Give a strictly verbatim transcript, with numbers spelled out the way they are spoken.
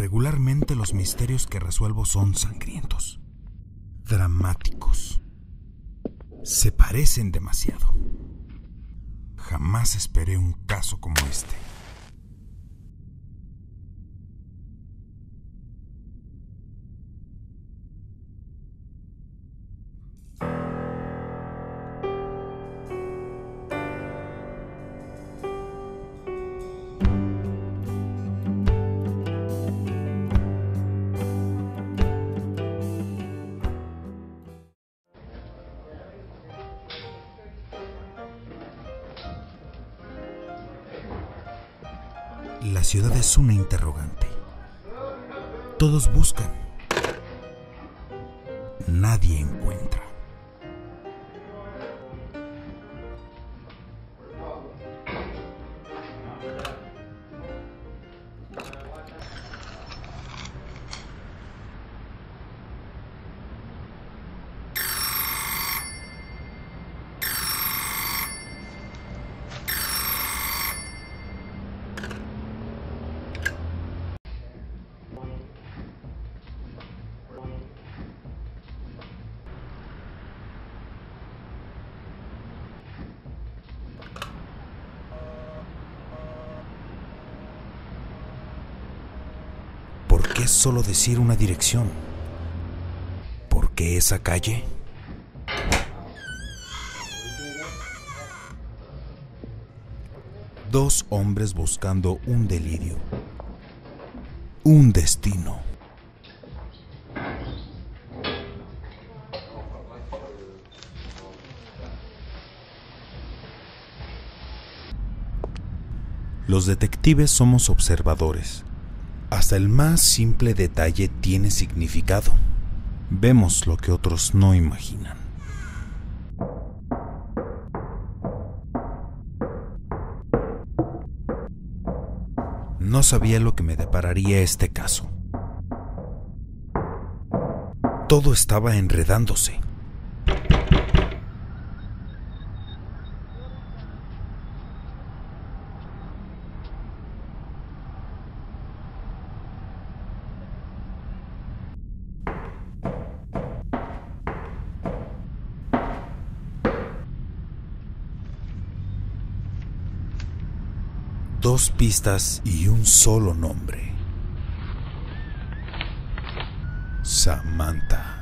Regularmente los misterios que resuelvo son sangrientos, dramáticos. Se parecen demasiado. Jamás esperé un caso como este. La ciudad es una interrogante. Todos buscan. Nadie encuentra. ¿Por qué solo decir una dirección? ¿Por qué esa calle? Dos hombres buscando un delirio, un destino. Los detectives somos observadores. Hasta el más simple detalle tiene significado. Vemos lo que otros no imaginan. No sabía lo que me depararía este caso. Todo estaba enredándose. Dos pistas y un solo nombre: Samantha.